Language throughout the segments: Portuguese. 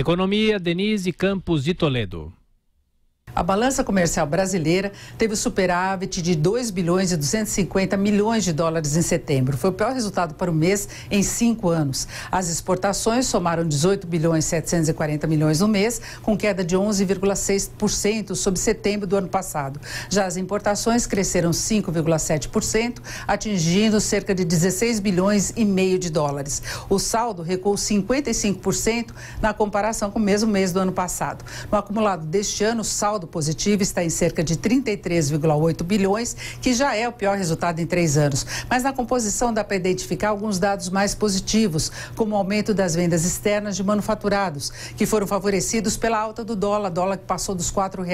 Economia, Denise Campos de Toledo. A balança comercial brasileira teve superávit de 2 bilhões e 250 milhões de dólares em setembro. Foi o pior resultado para o mês em 5 anos. As exportações somaram 18 bilhões e 740 milhões no mês, com queda de 11,6% sobre setembro do ano passado. Já as importações cresceram 5,7%, atingindo cerca de 16 bilhões e meio de dólares. O saldo recuou 55% na comparação com o mesmo mês do ano passado. No acumulado deste ano, o saldo positivo está em cerca de 33,8 bilhões, que já é o pior resultado em 3 anos. Mas na composição dá para identificar alguns dados mais positivos, como o aumento das vendas externas de manufaturados, que foram favorecidos pela alta do dólar que passou dos R$ 4,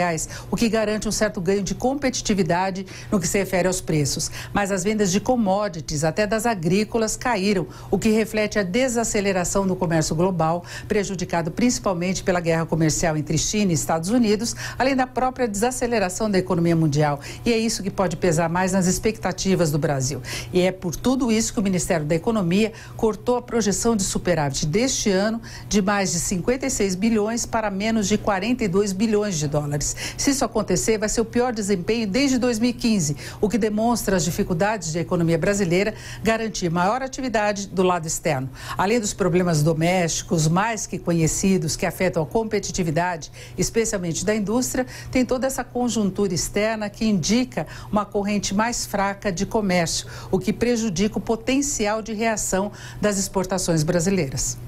o que garante um certo ganho de competitividade no que se refere aos preços. Mas as vendas de commodities, até das agrícolas, caíram, o que reflete a desaceleração do comércio global, prejudicado principalmente pela guerra comercial entre China e Estados Unidos, além da própria desaceleração da economia mundial. E é isso que pode pesar mais nas expectativas do Brasil. E é por tudo isso que o Ministério da Economia cortou a projeção de superávit deste ano de mais de 56 bilhões para menos de 42 bilhões de dólares. Se isso acontecer, vai ser o pior desempenho desde 2015, o que demonstra as dificuldades da economia brasileira garantir maior atividade do lado externo. Além dos problemas domésticos mais que conhecidos que afetam a competitividade, especialmente da indústria, tem toda essa conjuntura externa que indica uma corrente mais fraca de comércio, o que prejudica o potencial de reação das exportações brasileiras.